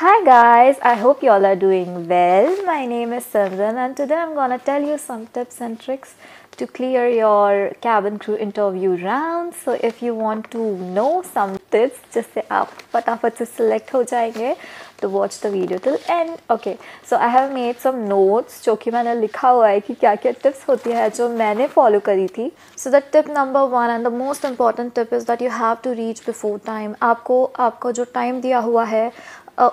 Hi guys, I hope you all are doing well. My name is Simran and today I'm gonna tell you some tips and tricks to clear your cabin crew interview round. So if you want to know some tips जिससे आप फटाफट से select हो जाएंगे, तो watch the video till end. Okay, so I have made some notes जो कि मैंने लिखा हुआ है कि क्या-क्या tips होती है जो मैंने follow करी थी. So the tip number one and the most important tip is that you have to reach before time. आपको जो time दिया हुआ है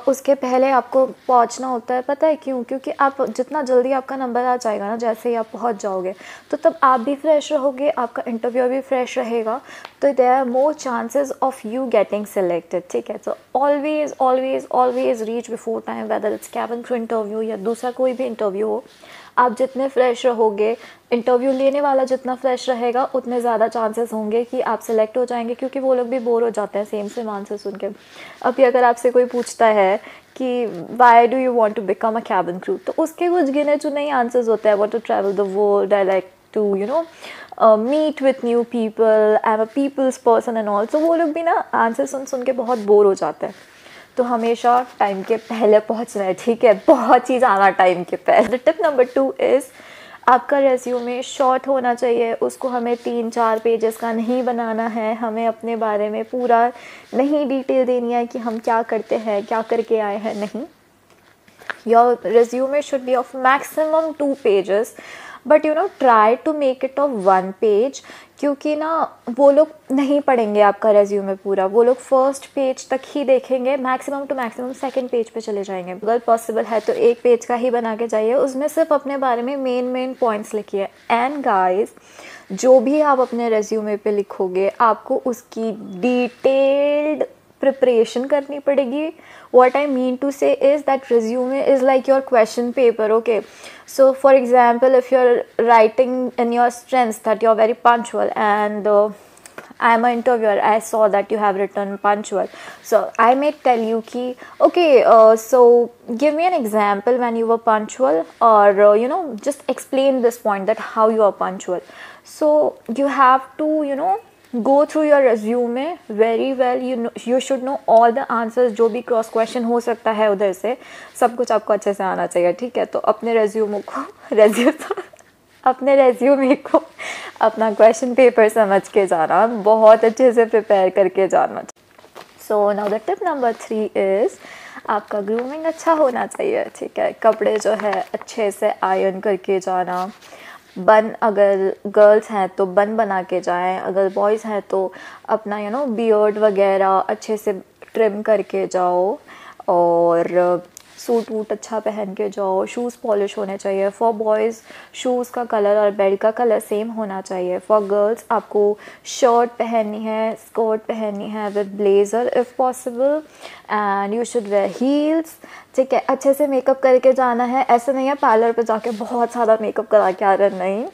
उसके पहले आपको पहुंचना होता है. पता है क्यों? क्योंकि आप जितना जल्दी आपका नंबर आ जाएगा ना, जैसे ही आप पहुंच जाओगे तो तब आप भी फ्रेश रहोगे, आपका इंटरव्यू भी फ्रेश रहेगा, तो there are more chances of you getting selected. ठीक है, तो always always always reach before time, whether it's cabin crew interview या दूसरा कोई भी इंटरव्यू हो. आप जितने फ्रेश रहोगे, इंटरव्यू लेने वाला जितना फ्रेश रहेगा, उतने ज़्यादा चांसेस होंगे कि आप सिलेक्ट हो जाएंगे, क्योंकि वो लोग भी बोर हो जाते हैं सेम आंसर सुन के. अभी अगर आपसे कोई पूछता है कि why do you want to become a cabin crew, तो उसके कुछ गिने चुने ही आंसर्स होते हैं. I want to travel the world, I like to you know meet with new people, I am a peoples person and all. So वो लोग भी ना आंसर सुन के बहुत बोर हो जाते हैं. तो हमेशा टाइम के पहले पहुंचना है. ठीक है, बहुत चीज़ आना टाइम के पहले. टिप नंबर टू इज़ आपका रेज्यूमे शॉर्ट होना चाहिए. उसको हमें 3-4 पेजेस का नहीं बनाना है. हमें अपने बारे में पूरा नहीं डिटेल देनी है कि हम क्या करते हैं, क्या करके आए हैं. नहीं, your resume should be of maximum 2 pages, but you know try to make it of 1 page, क्योंकि ना वो लोग नहीं पढ़ेंगे आपका रेज्यूमे पूरा. वो लोग फर्स्ट पेज तक ही देखेंगे, maximum two maximum second page पे चले जाएंगे. अगर पॉसिबल है तो 1 पेज का ही बना के जाइए. उसमें सिर्फ अपने बारे में मेन पॉइंट्स लिखिए. एंड गाइस, जो भी आप अपने रेज्यूमे पे लिखोगे, आपको उसकी डिटेल्ड प्रिपरेशन करनी पड़ेगी. What I mean to say is that resume is like your question paper. Okay, so for example, if you're writing in your strengths that you're very punctual, and I'm an interviewer, I saw that you have written punctual, so I may tell you ki okay, so give me an example when you were punctual, or you know, just explain this point that how you are punctual. So you have to, you know, go through your resume very well. You should know all the answers. जो भी cross question हो सकता है उधर से, सब कुछ आपको अच्छे से आना चाहिए. ठीक है, तो अपने रेज्यूमे को अपना क्वेश्चन पेपर समझ के जाना, बहुत अच्छे से प्रिपेयर करके जाना. So now the tip number 3 is आपका ग्रूमिंग अच्छा होना चाहिए. ठीक है, कपड़े जो है अच्छे से आयरन करके जाना. बन अगर गर्ल्स हैं तो बन बना के जाएं, अगर बॉयज़ हैं तो अपना यू नो बियर्ड वगैरह अच्छे से ट्रिम करके जाओ, और सूट वूट अच्छा पहन के जाओ. शूज़ पॉलिश होने चाहिए. फॉर बॉयज़ शूज़ का कलर और बेल्ट का कलर सेम होना चाहिए. फॉर गर्ल्स आपको शर्ट पहननी है, स्कर्ट पहननी है with blazer if possible, and you should wear heels. ठीक है, अच्छे से मेकअप करके जाना है. ऐसे नहीं है पार्लर पे जाके बहुत ज़्यादा मेकअप करा के आ रहा, नहीं,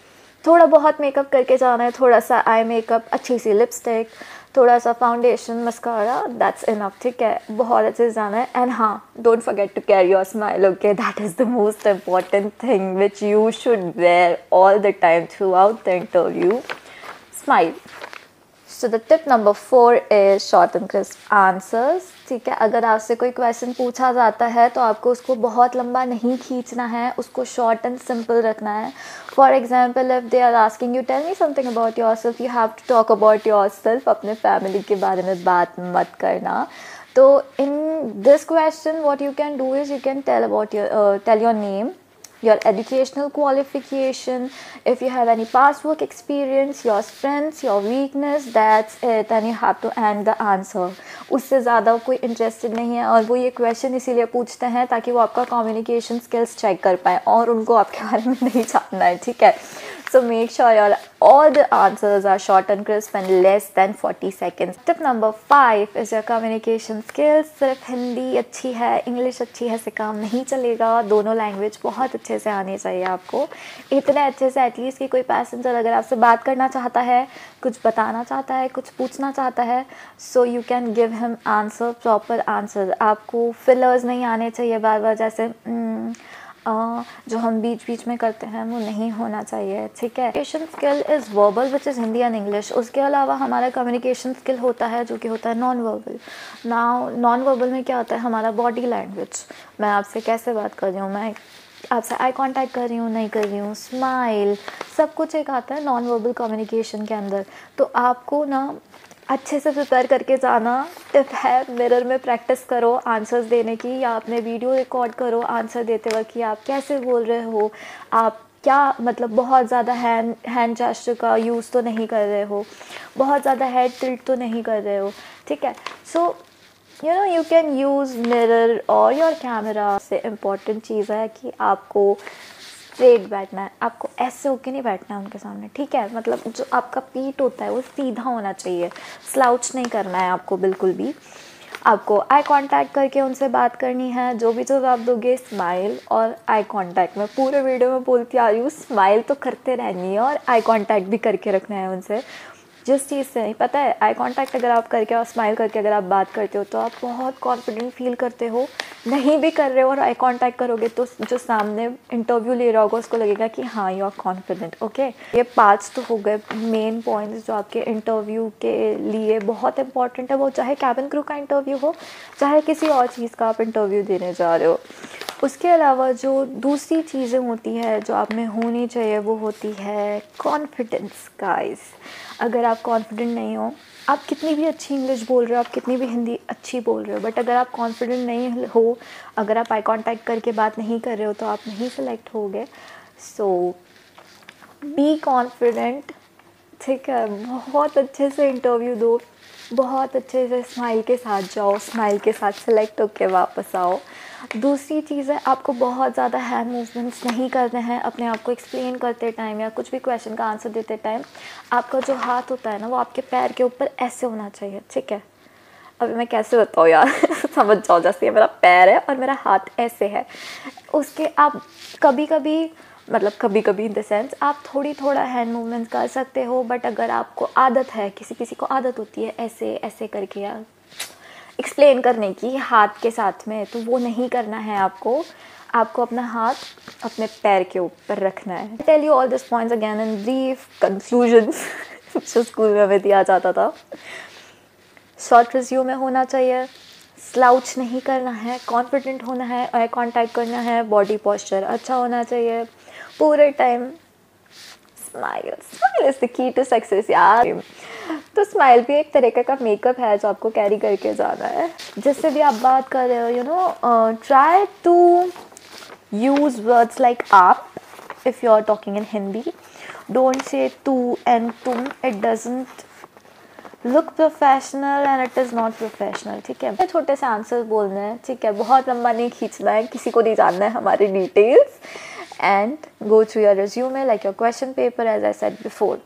थोड़ा बहुत मेकअप करके जाना है. थोड़ा सा आई मेकअप, अच्छी सी लिपस्टिक, थोड़ा सा फाउंडेशन, मस्कारा, दैट्स इनफ. ठीक है, बहुत अच्छे से जाना है. एंड हाँ, don't forget to carry your smile. Okay, that is the most important thing which you should wear all the time throughout the interview, smile. So the tip number 4 is short and crisp answers. ठीक है, अगर आपसे कोई question पूछा जाता है तो आपको उसको बहुत लंबा नहीं खींचना है, उसको शॉर्ट एंड सिंपल रखना है. For example, if they are asking you tell me something about yourself, you have to talk about yourself. अपने फैमिली के बारे में बात मत करना. तो in this question what you can do is you can tell about your name, your educational qualification, if you have any past work experience, your strengths, your weakness, that's it, and you have to end the answer. उससे ज़्यादा कोई interested नहीं है, और वो ये question इसीलिए पूछते हैं ताकि वो आपका कम्युनिकेशन स्किल्स चेक कर पाए, और उनको आपके बारे में नहीं जानना है. ठीक है, so make sure your all the answers are short and crisp and less than 40 seconds. Tip number 5 is your communication skills. सिर्फ हिंदी अच्छी है, इंग्लिश अच्छी है से काम नहीं चलेगा. दोनों लैंग्वेज बहुत अच्छे से आनी चाहिए आपको, इतने अच्छे से एटलीस्ट कि कोई पैसेंजर अगर आपसे बात करना चाहता है, कुछ बताना चाहता है, कुछ पूछना चाहता है, so you can give him answer, proper answer. आपको फिलर्स नहीं आने चाहिए बार बार, जैसे जो हम बीच बीच में करते हैं वो नहीं होना चाहिए, ठीक है। Communication skill is verbal which is Hindi and English. उसके अलावा हमारा कम्युनिकेशन स्किल होता है जो कि होता है नॉन वर्बल। नॉन वर्बल में क्या होता है, हमारा बॉडी लैंग्वेज, मैं आपसे कैसे बात कर रही हूँ, मैं आपसे आई कांटेक्ट कर रही हूँ नहीं कर रही हूँ, स्माइल, सब कुछ एक आता है नॉन वर्बल कम्युनिकेशन के अंदर। तो आपको ना अच्छे से प्रिपेयर करके जाना, टिप है, मिरर में प्रैक्टिस करो आंसर्स देने की, या अपने वीडियो रिकॉर्ड करो आंसर देते वक्त कि आप कैसे बोल रहे हो, आप क्या मतलब बहुत ज़्यादा हैंड जेस्चर का यूज़ तो नहीं कर रहे हो, बहुत ज़्यादा हेड टिल्ट तो नहीं कर रहे हो, ठीक है। So you know you can use mirror और योर कैमरा। से इम्पॉर्टेंट चीज़ है कि आपको स्ट्रेट बैठना है, आपको ऐसे होके नहीं बैठना है उनके सामने, ठीक है। मतलब जो आपका पीठ होता है वो सीधा होना चाहिए, स्लाउच नहीं करना है आपको बिल्कुल भी। आपको आई कांटेक्ट करके उनसे बात करनी है, जो भी जवाब दोगे स्माइल और आई कांटेक्ट। मैं पूरे वीडियो में बोलती आ रही हूँ, स्माइल तो करते रहनी है और आई कांटेक्ट भी करके रखना है उनसे। जिस चीज़ से नहीं पता है, आई कांटेक्ट अगर आप करके और स्माइल करके अगर आप बात करते हो तो आप बहुत कॉन्फिडेंट फील करते हो। नहीं भी कर रहे हो और आई कांटेक्ट करोगे तो जो सामने इंटरव्यू ले रहा होगा उसको लगेगा कि हाँ यू आर कॉन्फिडेंट, ओके। ये 5 तो हो गए मेन पॉइंट्स जो आपके इंटरव्यू के लिए बहुत इंपॉर्टेंट है, वो चाहे कैबिन क्रू का इंटरव्यू हो चाहे किसी और चीज़ का आप इंटरव्यू देने जा रहे हो। उसके अलावा जो दूसरी चीज़ें होती है जो आप में होनी चाहिए वो होती है कॉन्फिडेंस। गाइस, अगर आप कॉन्फिडेंट नहीं हो, आप कितनी भी अच्छी इंग्लिश बोल रहे हो, आप कितनी भी हिंदी अच्छी बोल रहे हो, बट अगर आप कॉन्फिडेंट नहीं हो, अगर आप आई कांटेक्ट करके बात नहीं कर रहे हो तो आप नहीं सिलेक्ट होगे। सो बी कॉन्फिडेंट, ठीक है। बहुत अच्छे से इंटरव्यू दो, बहुत अच्छे से स्माइल के साथ जाओ, स्माइल के साथ सेलेक्ट होके वापस आओ। दूसरी चीज़ है, आपको बहुत ज़्यादा हैंड मूवमेंट्स नहीं करने हैं। अपने आप को एक्सप्लेन करते टाइम या कुछ भी क्वेश्चन का आंसर देते टाइम आपका जो हाथ होता है ना वो आपके पैर के ऊपर ऐसे होना चाहिए, ठीक है। अभी मैं कैसे बताऊँ यार समझ जाओ, जैसे मेरा पैर है और मेरा हाथ ऐसे है। उसके आप कभी कभी इन द सेंस आप थोड़ा हैंड मूवमेंट कर सकते हो, बट अगर आपको आदत है, किसी को आदत होती है ऐसे ऐसे करके यार एक्सप्लेन करने की हाथ के साथ में, तो वो नहीं करना है आपको। आपको अपना हाथ अपने पैर के ऊपर रखना है। Tell you all this points again in brief conclusion जो स्कूल में हमें दिया जाता था। शॉर्ट रिज्यूम में होना चाहिए, स्लाउच नहीं करना है, कॉन्फिडेंट होना है, आई कांटेक्ट करना है, बॉडी पोस्चर अच्छा होना चाहिए, पूरे time smile. Smile is the key to success यार। तो स्माइल भी एक तरीके का मेकअप है जो आपको कैरी करके जाना है। जिससे भी आप बात कर रहे हो, you know, try to use words like आप if you are talking in Hindi. Don't say तू एंड तुम, it doesn't look professional and it is not professional, ठीक है। छोटे से आंसर बोलने हैं, ठीक है, बहुत लंबा नहीं खींचना है, किसी को नहीं जानना है हमारी details. And go through your resume like your question paper as I said before.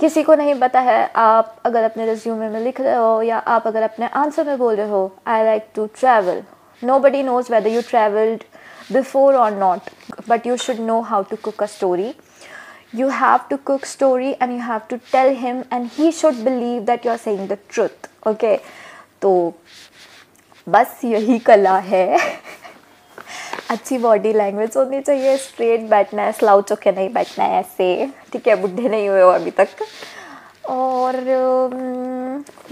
किसी को नहीं पता है, आप अगर अपने रिज्यूमे में लिख रहे हो या आप अगर अपने आंसर में बोल रहे हो I like to travel, nobody knows whether you travelled before or not, but you should know how to cook a story. You have to cook story and you have to tell him and he should believe that you are saying the truth, okay? तो बस यही कला है अच्छी body language होनी चाहिए, straight बैठना है, स्लाउच होके नहीं बैठना है ऐसे, ठीक है। बुढ़े नहीं हुए हो अभी तक। और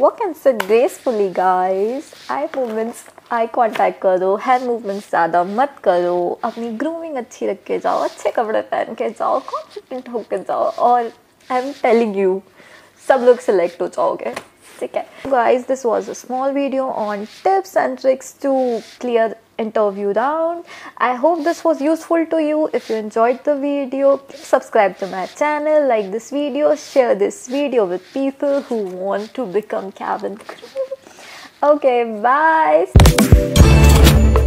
walk and sit gracefully guys. Eye movements, eye contact करो, हैंड मूवमेंट्स ज़्यादा मत करो, अपनी ग्रूमिंग अच्छी रख के जाओ, अच्छे कपड़े पहन के जाओ, कॉन्फिडेंट होकर जाओ, और आई एम टेलिंग यू सब लोग सेलेक्ट हो जाओगे, ठीक है। Guys this was a small video on tips and tricks to clear interview round. I hope this was useful to you. If you enjoyed the video, please subscribe to my channel, like this video, share this video with people who want to become cabin crew. Okay, bye.